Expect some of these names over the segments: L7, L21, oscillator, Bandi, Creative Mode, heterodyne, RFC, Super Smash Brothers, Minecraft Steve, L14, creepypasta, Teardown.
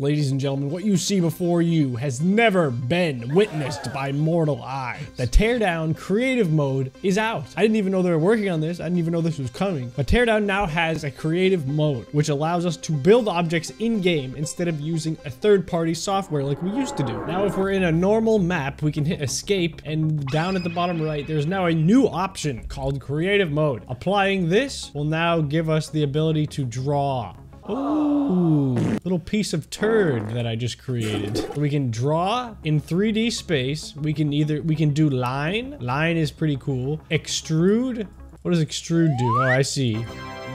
Ladies and gentlemen, what you see before you has never been witnessed by mortal eye. The Teardown Creative Mode is out. I didn't even know they were working on this. I didn't even know this was coming. But Teardown now has a Creative Mode, which allows us to build objects in-game instead of using a third-party software like we used to do. Now, if we're in a normal map, we can hit escape, and down at the bottom right, there's now a new option called Creative Mode. Applying this will now give us the ability to draw. Ooh, little piece of turd that I just created. We can draw in 3D space. We can do line. Line is pretty cool. Extrude. What does extrude do? Oh, I see.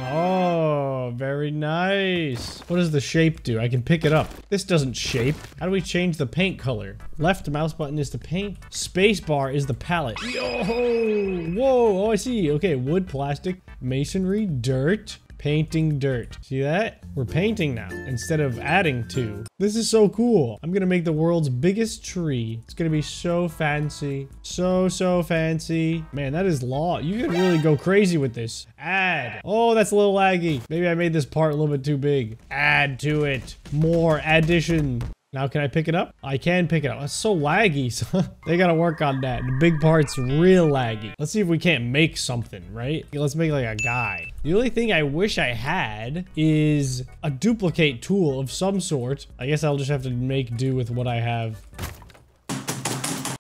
Oh, very nice. What does the shape do? I can pick it up. This doesn't shape. How do we change the paint color? Left mouse button is the paint. Space bar is the palette. Yo, whoa, oh, I see. Okay, wood, plastic, masonry, dirt. Painting dirt. See that? We're painting now instead of adding to. This is so cool. I'm gonna make the world's biggest tree. It's gonna be so fancy. So fancy. Man, that is law. You could really go crazy with this. Add. Oh, that's a little laggy. Maybe I made this part a little bit too big. Add to it. More addition. Now, can I pick it up? I can pick it up. That's so laggy. So they gotta work on that. The big part's real laggy. Let's see if we can't make something, right? Let's make like a guy. The only thing I wish I had is a duplicate tool of some sort. I guess I'll just have to make do with what I have.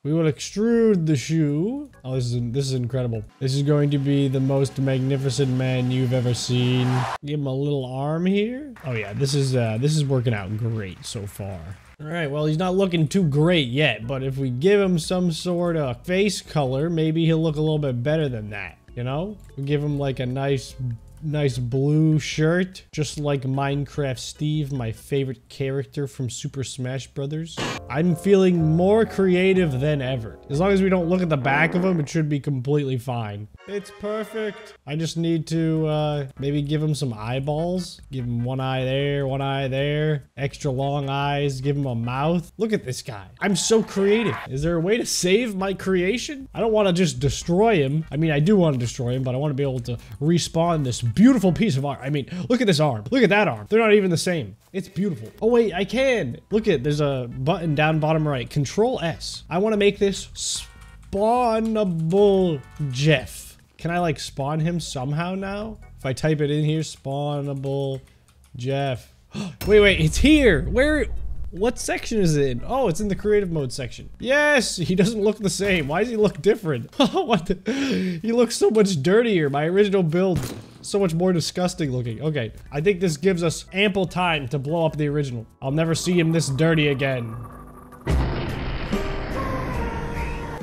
We will extrude the shoe. Oh, this is incredible. This is going to be the most magnificent man you've ever seen. Give him a little arm here. Oh yeah, this is working out great so far. All right, well, he's not looking too great yet, but if we give him some sort of face color, maybe he'll look a little bit better than that, you know? We'll give him like a nice blue shirt, just like Minecraft Steve, my favorite character from Super Smash Brothers. I'm feeling more creative than ever. As long as we don't look at the back of him, it should be completely fine. It's perfect. I just need to maybe give him some eyeballs. Give him one eye there, one eye there. Extra long eyes. Give him a mouth. Look at this guy. I'm so creative. Is there a way to save my creation? I don't want to just destroy him. I mean, I do want to destroy him, but I want to be able to respawn this beautiful piece of art. I mean, look at this arm. Look at that arm. They're not even the same. It's beautiful. Oh, wait, I can. Look at, there's a button down bottom right. Control S. I want to make this spawnable Jeff. Can I like spawn him somehow now? If I type it in here, spawnable Jeff. wait, it's here. Where? What section is it in? Oh, it's in the creative mode section. Yes, he doesn't look the same. Why does he look different? What the? He looks so much dirtier. My original build. So much more disgusting looking. Okay, I think this gives us ample time to blow up the original. I'll never see him this dirty again.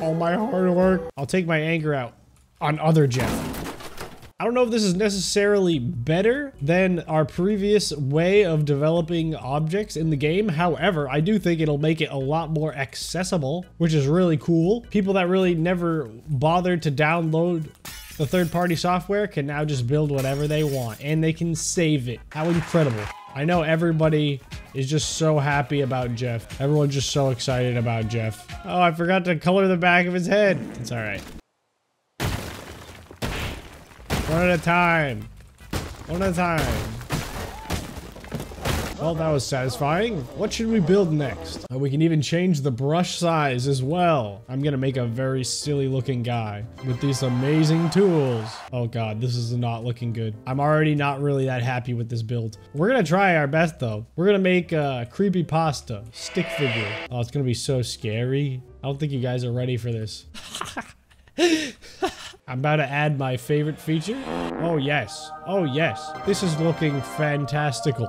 All my hard work. I'll take my anger out on other Jeff. I don't know if this is necessarily better than our previous way of developing objects in the game. However, I do think it'll make it a lot more accessible, which is really cool. People that really never bothered to download the third-party software can now just build whatever they want, and they can save it. How incredible. I know everybody is just so happy about Jeff. Everyone's just so excited about Jeff. Oh, I forgot to color the back of his head. It's all right. One at a time. One at a time. Well, that was satisfying. What should we build next? We can even change the brush size as well. I'm gonna make a very silly looking guy with these amazing tools. Oh God, this is not looking good. I'm already not really that happy with this build. We're gonna try our best though. We're gonna make a creepypasta stick figure. Oh, it's gonna be so scary. I don't think you guys are ready for this. I'm about to add my favorite feature. Oh, yes. Oh, yes. This is looking fantastical.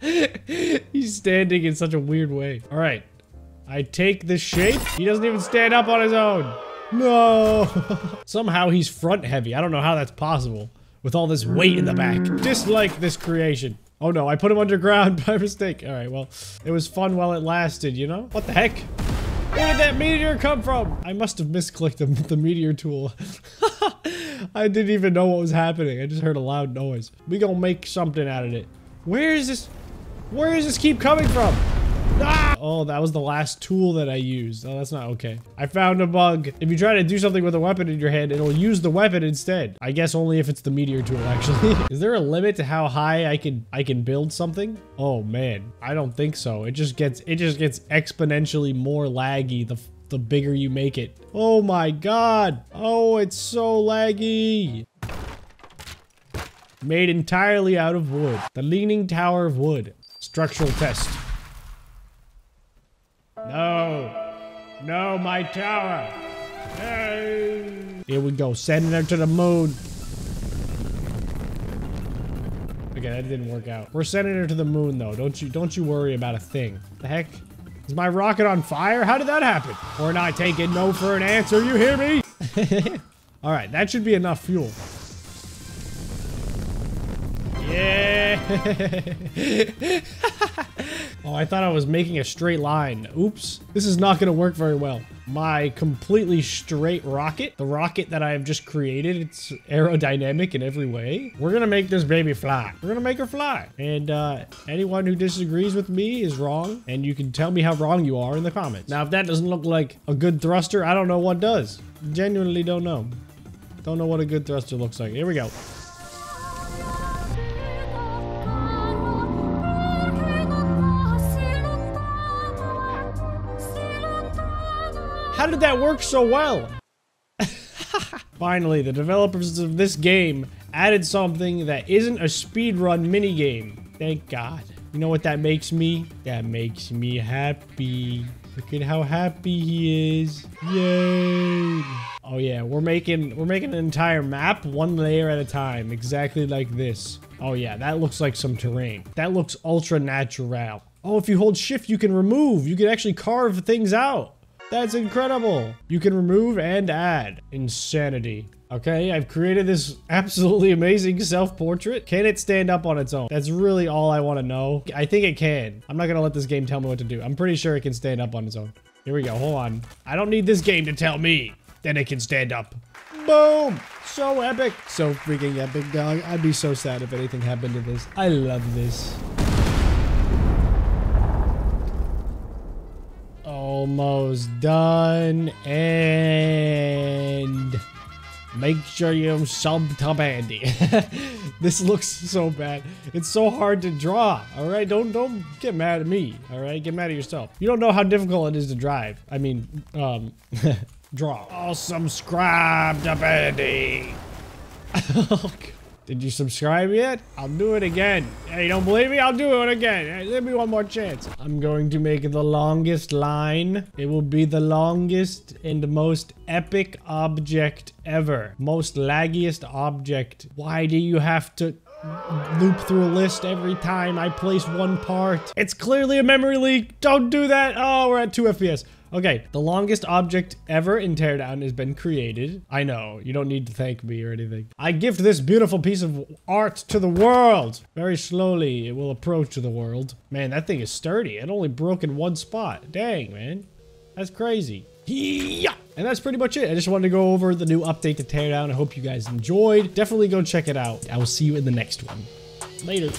He's standing in such a weird way. All right. I take this shape. He doesn't even stand up on his own. No. Somehow he's front heavy. I don't know how that's possible with all this weight in the back. Dislike this creation. Oh, no. I put him underground by mistake. All right. Well, it was fun while it lasted, you know? What the heck? Where did that meteor come from? I must have misclicked the meteor tool. I didn't even know what was happening. I just heard a loud noise. We gonna make something out of it. Where is this? Where does this keep coming from? Ah! Oh, that was the last tool that I used. Oh, that's not okay. I found a bug. If you try to do something with a weapon in your hand, it'll use the weapon instead. I guess only if it's the meteor tool, actually. Is there a limit to how high I can build something? Oh man, I don't think so. It just gets exponentially more laggy the bigger you make it. Oh my god. Oh, it's so laggy. Made entirely out of wood. The Leaning Tower of Wood. Structural test. No. No, my tower. Hey. Here we go. Send her to the moon. Okay, that didn't work out. We're sending her to the moon though. Don't you worry about a thing. The heck? Is my rocket on fire? How did that happen? We're not taking no for an answer, you hear me? All right, that should be enough fuel. Yeah. Oh, I thought I was making a straight line. Oops. This is not going to work very well. My completely straight rocket, the rocket that I have just created, it's aerodynamic in every way. We're going to make this baby fly. We're going to make her fly. And anyone who disagrees with me is wrong. And you can tell me how wrong you are in the comments. Now, if that doesn't look like a good thruster, I don't know what does. Genuinely don't know. Don't know what a good thruster looks like. Here we go. How did that work so well? Finally, the developers of this game added something that isn't a speedrun minigame. Thank God. You know what that makes me? That makes me happy. Look at how happy he is. Yay. Oh yeah, we're making an entire map one layer at a time. Exactly like this. Oh yeah, that looks like some terrain. That looks ultra natural. Oh, if you hold shift, you can remove. You can actually carve things out. That's incredible. You can remove and add. Insanity. Okay, I've created this absolutely amazing self-portrait. Can it stand up on its own? That's really all I want to know. I think it can. I'm not going to let this game tell me what to do. I'm pretty sure it can stand up on its own. Here we go. Hold on. I don't need this game to tell me that it can stand up. Boom. So epic. So freaking epic, dog. I'd be so sad if anything happened to this. I love this. Almost done, and make sure you sub to Bandy. This looks so bad. It's so hard to draw. All right, don't get mad at me. All right, get mad at yourself. You don't know how difficult it is to drive. I mean, draw. Oh, subscribe to Bandy. Did you subscribe yet? I'll do it again. Hey, you don't believe me? I'll do it again. Hey, give me one more chance. I'm going to make the longest line. It will be the longest and most epic object ever. Most laggiest object. Why do you have to loop through a list every time I place one part? It's clearly a memory leak. Don't do that. Oh, we're at 2 FPS. Okay, the longest object ever in Teardown has been created. I know, you don't need to thank me or anything. I gift this beautiful piece of art to the world. Very slowly, it will approach the world. Man, that thing is sturdy. It only broke in one spot. Dang, man. That's crazy. Yeah. And that's pretty much it. I just wanted to go over the new update to Teardown. I hope you guys enjoyed. Definitely go check it out. I will see you in the next one. Later.